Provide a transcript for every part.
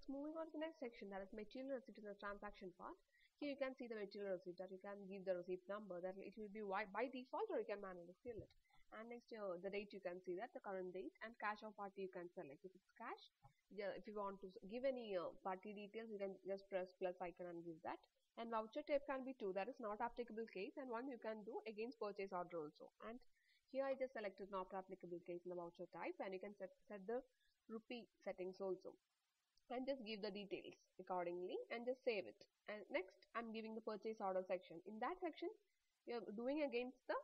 Next, moving on to the next section, that is material receipt in the transaction part. Here you can see the material receipt, that you can give the receipt number, that it will be by default, or you can manually fill it. And next, the date you can see, that the current date, and cash or party you can select. If it's cash, if you want to give any party details, you can just press plus icon and give that. And voucher type can be two, that is not applicable case, and one you can do against purchase order also. And here I just selected not applicable case in the voucher type, and you can set the rupee settings also. And just give the details accordingly and just save it. And next, I'm giving the purchase order section. In that section, you're doing against the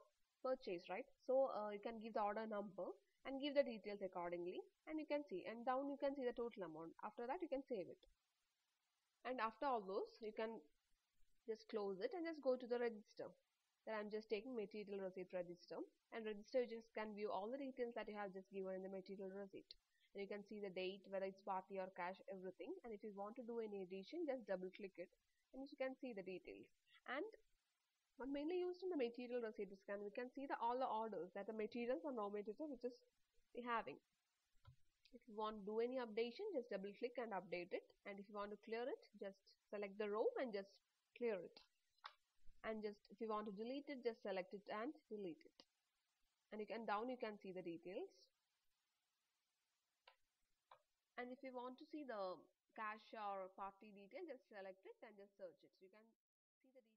purchase, right? So you can give the order number and give the details accordingly, and you can see, and down you can see the total amount. After that, you can save it. And after all those, you can just close it and just go to the register. Then I'm just taking material receipt register, and register you just can view all the details that you have just given in the material receipt. And you can see the date, whether it's party or cash, everything. And if you want to do any addition, just double click it and you can see the details. And what mainly used in the material receipt is we can see the all the orders that the materials are nomenclature which is having. If you want to do any updation, just double click and update it. And if you want to clear it, just select the row and just clear it. And just if you want to delete it, just select it and delete it. And you can down you can see the details. And if you want to see the cash or party detail, just select it and just search it. So you can see the details.